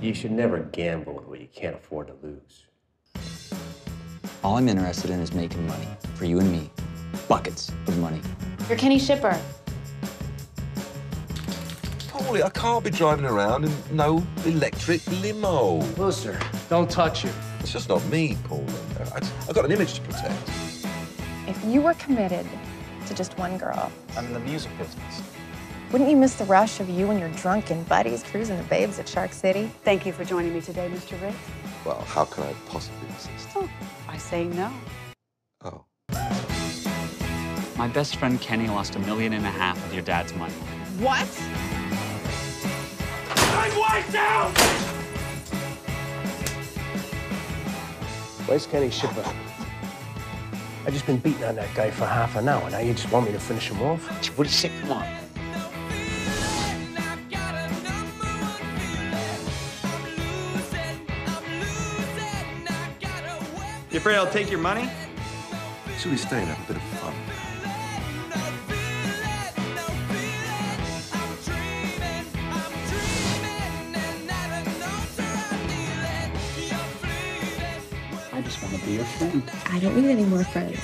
You should never gamble with what you can't afford to lose. All I'm interested in is making money for you and me. Buckets of money. You're Kenny Shipper. Paulie, I can't be driving around in no electric limo. Listen, don't touch it. It's just not me, Paulie. I've got an image to protect. If you were committed to just one girl... I'm in the music business. Wouldn't you miss the rush of you and your drunken buddies cruising the babes at Shark City? Thank you for joining me today, Mr. Rick. Well, how could I possibly resist? Oh, by saying no. Oh. My best friend Kenny lost $1.5 million of your dad's money. What? I'm wiped out! Where's Kenny Shipper? I've just been beating on that guy for half an hour. Now you just want me to finish him off? What do you say? Come on. You afraid I'll take your money? Should we stay and have a bit of fun? I just want to be your friend. I don't need any more friends.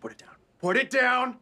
Put it down. Put it down!